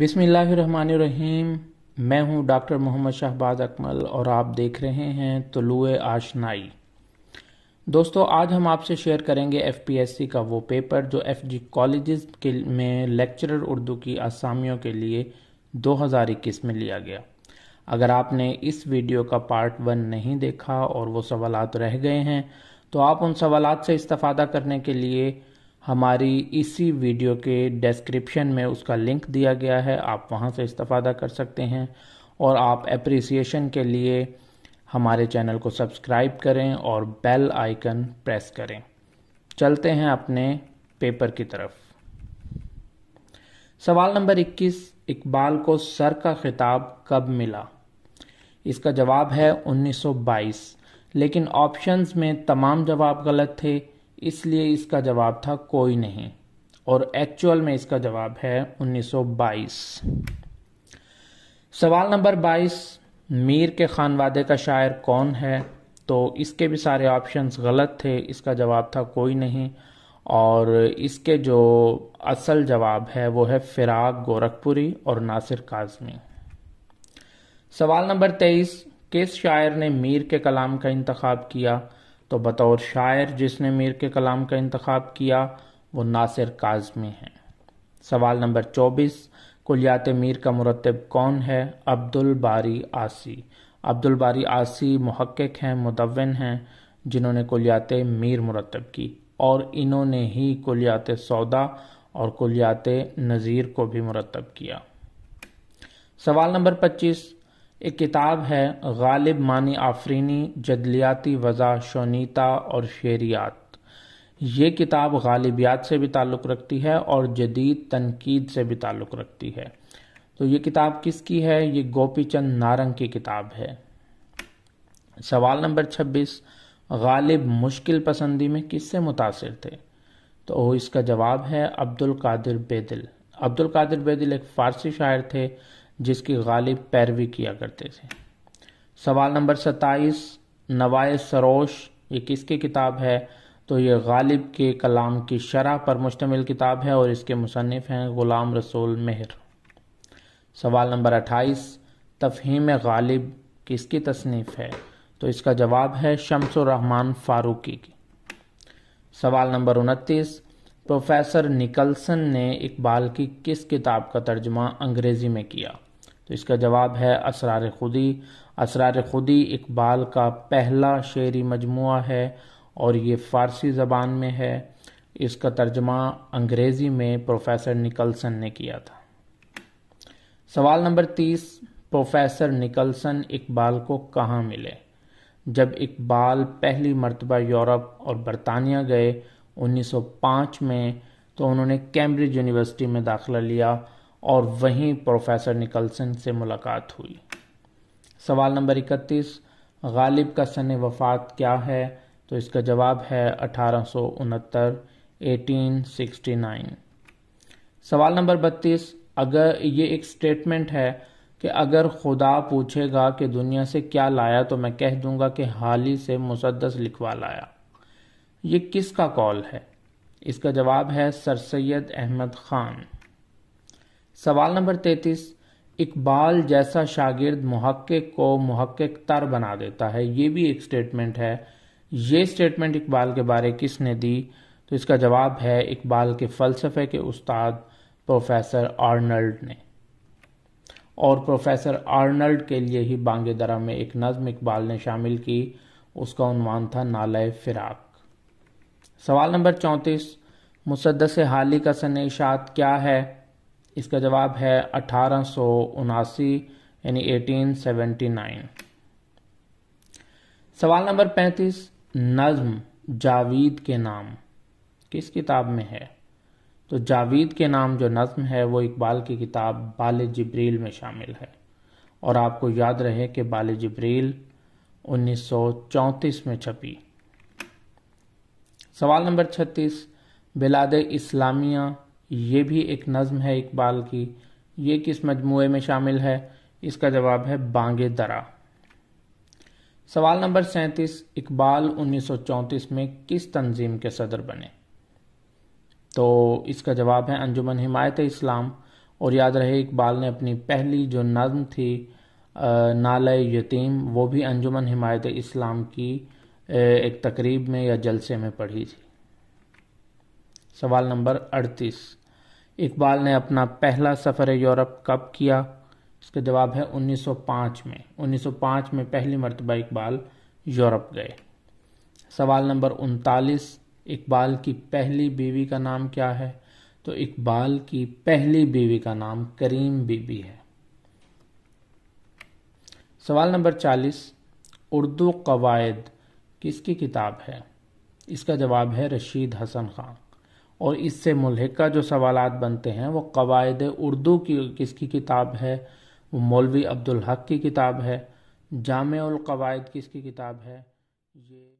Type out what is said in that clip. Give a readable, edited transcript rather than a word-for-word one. बिस्मिल्लाहिर्रहमानिर्रहीम। मैं हूं डॉक्टर मोहम्मद शाहबाज अकमल और आप देख रहे हैं तुलुए आशनाई। दोस्तों, आज हम आपसे शेयर करेंगे एफपीएससी का वो पेपर जो एफजी कॉलेजेस के में लेक्चरर उर्दू की आसामियों के लिए 2021 में लिया गया। अगर आपने इस वीडियो का पार्ट 1 नहीं देखा और वो सवालात रह गए हैं तो आप उन सवालात से इस्तिफादा करने के लिए हमारी इसी वीडियो के डिस्क्रिप्शन में उसका लिंक दिया गया है, आप वहां से इस्तिफादा कर सकते हैं। और आप एप्रिसिएशन के लिए हमारे चैनल को सब्सक्राइब करें और बेल आइकन प्रेस करें। चलते हैं अपने पेपर की तरफ। सवाल नंबर 21, इकबाल को सर का खिताब कब मिला? इसका जवाब है 1922, लेकिन ऑप्शंस में तमाम जवाब गलत थे, इसलिए इसका जवाब था कोई नहीं, और एक्चुअल में इसका जवाब है 1922। सवाल नंबर 22, मीर के खानवादे का शायर कौन है? तो इसके भी सारे ऑप्शंस गलत थे, इसका जवाब था कोई नहीं, और इसके जो असल जवाब है वो है फिराक गोरखपुरी और नासिर काज़मी। सवाल नंबर 23, किस शायर ने मीर के कलाम का इंतखाब किया? तो बतौर शायर जिसने मीर के कलाम का इंतखाब किया वो नासिर काज़मी हैं। सवाल नंबर 24, कुलियात मीर का मुरतब कौन है? अब्दुल बारी आसी। अब्दुल बारी आसी मुहक्किक हैं, मुदव्वन हैं, जिन्होंने कुलियात मीर मुरतब की, और इन्होंने ही कुलियात सौदा और कुलियात नज़ीर को भी मुरतब किया। सवाल नंबर 25, एक किताब है गालिब मानी आफरीनी जदलियाती वज़ा शोनीता और शेरियात। ये किताब गालिबियात से भी ताल्लुक़ रखती है और जदीद तनकीद से भी ताल्लुक़ रखती है। तो ये किताब किसकी है? ये गोपी चंद नारंग की किताब है। सवाल नंबर 26, गालिब मुश्किल पसंदी में किससे मुतासिर थे? तो इसका जवाब है अब्दुल कादिर बेदिल। अब्दुल कादिर बेदिल एक फ़ारसी शायर थे जिसकी गालिब पैरवी किया करते थे। सवाल नंबर 27, नवाए सरोश ये किसकी किताब है? तो ये गालिब के कलाम की शरह पर मुश्तमिल किताब है और इसके मुसन्निफ हैं गुलाम रसूल मेहर। सवाल नंबर 28, तफहीम गालिब किसकी तसनीफ़ है? तो इसका जवाब है शम्सुर रहमान फारूकी की। सवाल नंबर 29, प्रोफेसर निकलसन ने इकबाल की किस किताब का तर्जुमा अंग्रेज़ी में किया? तो इसका जवाब है असरार-ए-खुदी। असरार-ए-खुदी इकबाल का पहला शेरी मजमुआ है और ये फ़ारसी ज़बान में है। इसका तर्जुमा अंग्रेज़ी में प्रोफेसर निकलसन ने किया था। सवाल नंबर 30, प्रोफेसर निकलसन इकबाल को कहाँ मिले? जब इकबाल पहली मरतबा यूरोप और बरतानिया गए 1905 में, तो उन्होंने कैम्ब्रिज यूनिवर्सिटी में दाखिला लिया और वहीं प्रोफेसर निकलसन से मुलाकात हुई। सवाल नंबर 31, गालिब का सने वफ़ात क्या है? तो इसका जवाब है 1869, 1869। सवाल नंबर 32, अगर ये एक स्टेटमेंट है कि अगर खुदा पूछेगा कि दुनिया से क्या लाया तो मैं कह दूंगा कि हाली से मुसद्दस लिखवा लाया। ये किसका कॉल है? इसका जवाब है सर सैयद अहमद खान। सवाल नंबर 33, इकबाल जैसा शागिर्द मुहक्किक को मुहक्किक तर बना देता है, ये भी एक स्टेटमेंट है। ये स्टेटमेंट इकबाल के बारे किसने दी? तो इसका जवाब है इकबाल के फ़लसफ़े के उस्ताद प्रोफेसर आर्नल्ड ने। और प्रोफेसर आर्नल्ड के लिए ही बांगे दरा में एक नज़्म इकबाल ने शामिल की, उसका उन्वान था नाले फिराक। सवाल नंबर 34, मुसद्दस हाली का सने इशात क्या है? इसका जवाब है 1879, यानी 1879। सवाल नंबर 35, नज़्म जावीद के नाम किस किताब में है? तो जावीद के नाम जो नज़्म है वो इकबाल की किताब बाल जिब्रील में शामिल है। और आपको याद रहे कि बाल जिब्रील 1934 में छपी। सवाल नंबर 36, बिलाद-ए-इस्लामिया ये भी एक नज़्म है इकबाल की, ये किस मजमूए में शामिल है? इसका जवाब है बांगे दरा। सवाल नंबर 37, इकबाल 1934 में किस तंजीम के सदर बने? तो इसका जवाब है अंजुमन हिमायत-ए-इस्लाम। और याद रहे इकबाल ने अपनी पहली जो नज़म थी नाले यतीम, वो भी अंजुमन हिमायत-ए-इस्लाम की एक तकरीब में या जलसे में पढ़ी थी। सवाल नंबर 38, इकबाल ने अपना पहला सफ़र यूरोप कब किया? इसका जवाब है 1905 में। 1905 में पहली मरतबा इकबाल यूरोप गए। सवाल नंबर 39, इकबाल की पहली बीवी का नाम क्या है? तो इकबाल की पहली बीवी का नाम करीम बीबी है। सवाल नंबर 40, उर्दू कवायद किसकी किताब है? इसका जवाब है रशीद हसन खान। और इससे मुल्हिका जो सवालात बनते हैं वो कवायद उर्दू की किसकी किताब है? वो मौलवी अब्दुल हक की किताब है। जामे उल कवायद किसकी किताब है? ये